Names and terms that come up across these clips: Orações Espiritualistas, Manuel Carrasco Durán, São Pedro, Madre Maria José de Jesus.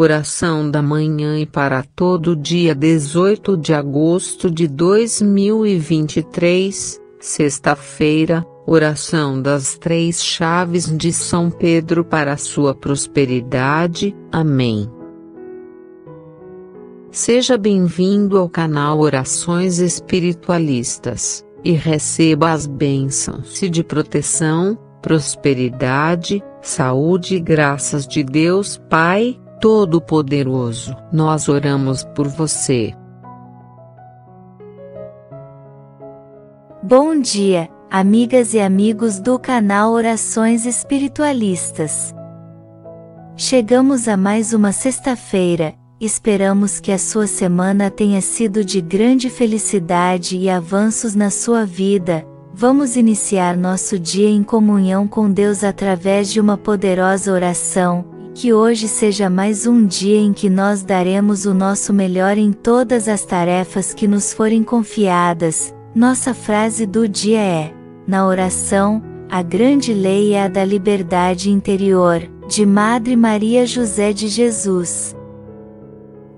Oração da manhã e para todo dia 18 de agosto de 2023, sexta-feira, oração das três chaves de São Pedro para a sua prosperidade. Amém. Seja bem-vindo ao canal Orações Espiritualistas, e receba as bênçãos de proteção, prosperidade, saúde e graças de Deus Pai Todo-Poderoso. Nós oramos por você. Bom dia, amigas e amigos do canal Orações Espiritualistas. Chegamos a mais uma sexta-feira, esperamos que a sua semana tenha sido de grande felicidade e avanços na sua vida. Vamos iniciar nosso dia em comunhão com Deus através de uma poderosa oração. Que hoje seja mais um dia em que nós daremos o nosso melhor em todas as tarefas que nos forem confiadas. Nossa frase do dia é: na oração, a grande lei é a da liberdade interior, de Madre Maria José de Jesus.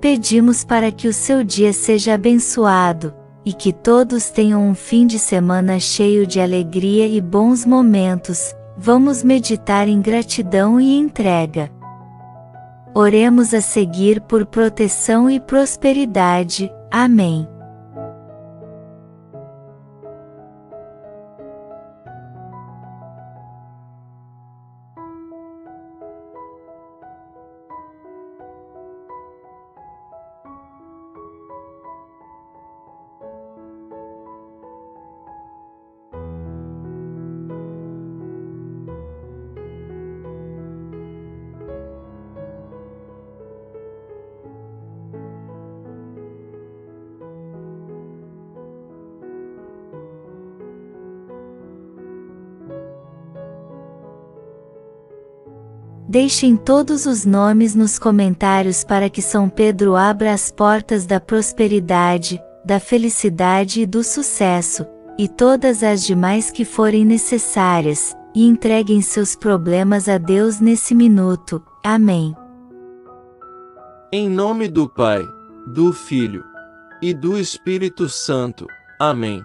Pedimos para que o seu dia seja abençoado, e que todos tenham um fim de semana cheio de alegria e bons momentos. Vamos meditar em gratidão e entrega. Oremos a seguir por proteção e prosperidade. Amém. Deixem todos os nomes nos comentários para que São Pedro abra as portas da prosperidade, da felicidade e do sucesso, e todas as demais que forem necessárias, e entreguem seus problemas a Deus nesse minuto. Amém. Em nome do Pai, do Filho e do Espírito Santo. Amém.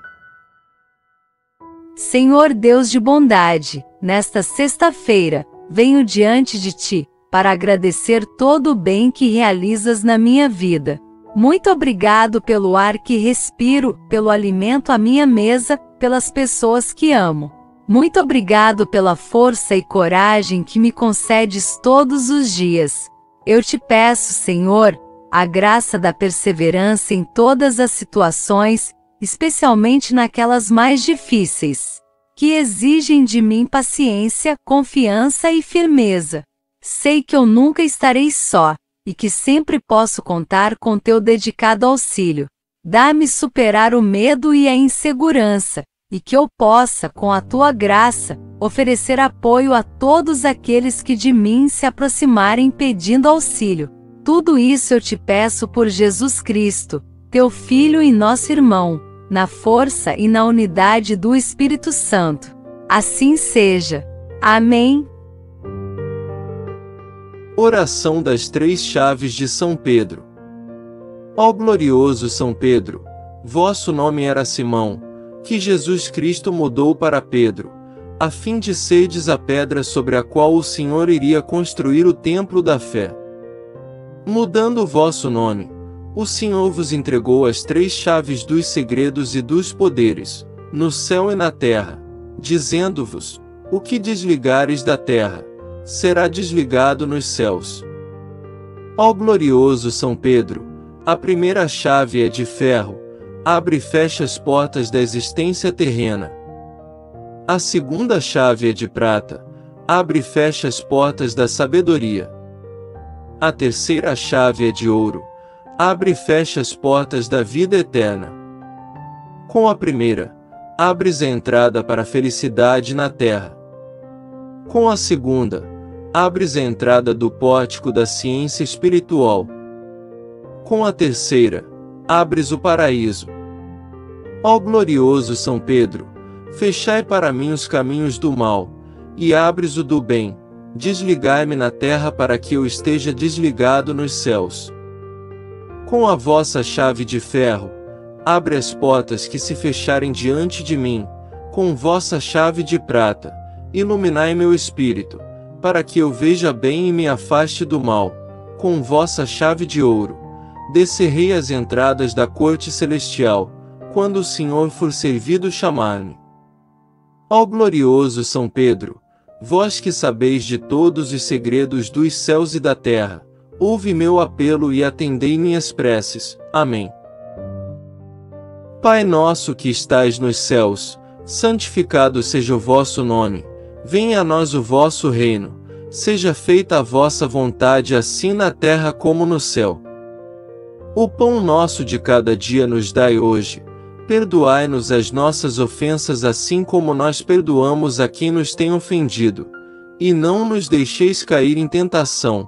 Senhor Deus de bondade, nesta sexta-feira, venho diante de Ti, para agradecer todo o bem que realizas na minha vida. Muito obrigado pelo ar que respiro, pelo alimento à minha mesa, pelas pessoas que amo. Muito obrigado pela força e coragem que me concedes todos os dias. Eu Te peço, Senhor, a graça da perseverança em todas as situações, especialmente naquelas mais difíceis, que exigem de mim paciência, confiança e firmeza. Sei que eu nunca estarei só, e que sempre posso contar com Teu dedicado auxílio. Dá-me superar o medo e a insegurança, e que eu possa, com a Tua graça, oferecer apoio a todos aqueles que de mim se aproximarem pedindo auxílio. Tudo isso eu Te peço por Jesus Cristo, Teu Filho e nosso irmão, na força e na unidade do Espírito Santo. Assim seja. Amém. Oração das três chaves de São Pedro. Ó glorioso São Pedro, vosso nome era Simão, que Jesus Cristo mudou para Pedro, a fim de serdes a pedra sobre a qual o Senhor iria construir o templo da fé. Mudando o vosso nome, o Senhor vos entregou as três chaves dos segredos e dos poderes, no céu e na terra, dizendo-vos: o que desligares da terra, será desligado nos céus. Ó glorioso São Pedro, a primeira chave é de ferro, abre e fecha as portas da existência terrena. A segunda chave é de prata, abre e fecha as portas da sabedoria. A terceira chave é de ouro, abre e fecha as portas da vida eterna. Com a primeira, abres a entrada para a felicidade na terra. Com a segunda, abres a entrada do pórtico da ciência espiritual. Com a terceira, abres o paraíso. Ó glorioso São Pedro, fechai para mim os caminhos do mal, e abres o do bem, desligai-me na terra para que eu esteja desligado nos céus. Com a vossa chave de ferro, abre as portas que se fecharem diante de mim, com vossa chave de prata, iluminai meu espírito, para que eu veja bem e me afaste do mal, com vossa chave de ouro, descerrei as entradas da corte celestial, quando o Senhor for servido chamar-me. Ó glorioso São Pedro, vós que sabeis de todos os segredos dos céus e da terra, ouve meu apelo e atendei minhas preces. Amém. Pai nosso que estais nos céus, santificado seja o vosso nome, venha a nós o vosso reino, seja feita a vossa vontade assim na terra como no céu. O pão nosso de cada dia nos dai hoje, perdoai-nos as nossas ofensas assim como nós perdoamos a quem nos tem ofendido, e não nos deixeis cair em tentação,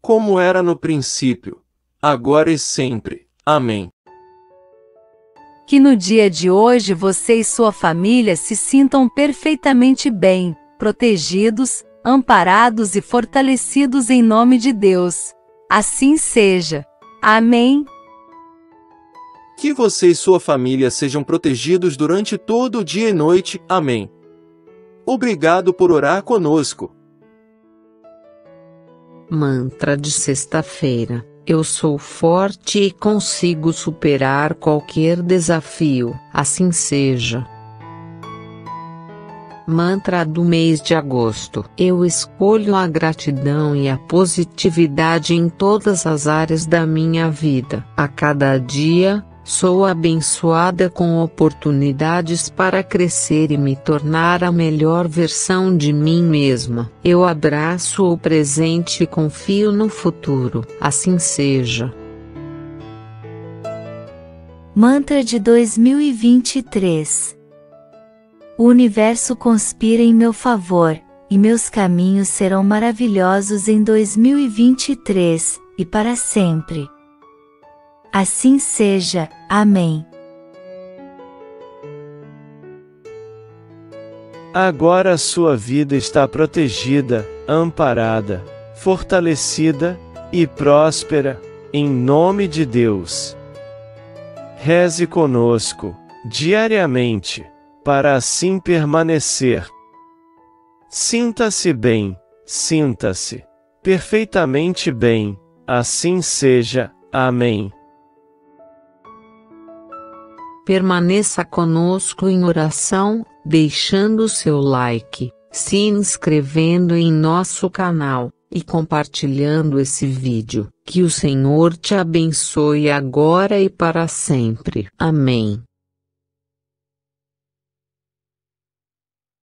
como era no princípio, agora e sempre. Amém. Que no dia de hoje você e sua família se sintam perfeitamente bem, protegidos, amparados e fortalecidos em nome de Deus. Assim seja. Amém. Que você e sua família sejam protegidos durante todo o dia e noite. Amém. Obrigado por orar conosco. Mantra de sexta-feira. Eu sou forte e consigo superar qualquer desafio, assim seja. Mantra do mês de agosto. Eu escolho a gratidão e a positividade em todas as áreas da minha vida. A cada dia, sou abençoada com oportunidades para crescer e me tornar a melhor versão de mim mesma. Eu abraço o presente e confio no futuro. Assim seja. Mantra de 2023. O universo conspira em meu favor, e meus caminhos serão maravilhosos em 2023, e para sempre. Assim seja. Amém. Agora a sua vida está protegida, amparada, fortalecida e próspera, em nome de Deus. Reze conosco, diariamente, para assim permanecer. Sinta-se bem, sinta-se perfeitamente bem, assim seja. Amém. Permaneça conosco em oração, deixando seu like, se inscrevendo em nosso canal, e compartilhando esse vídeo. Que o Senhor te abençoe agora e para sempre. Amém.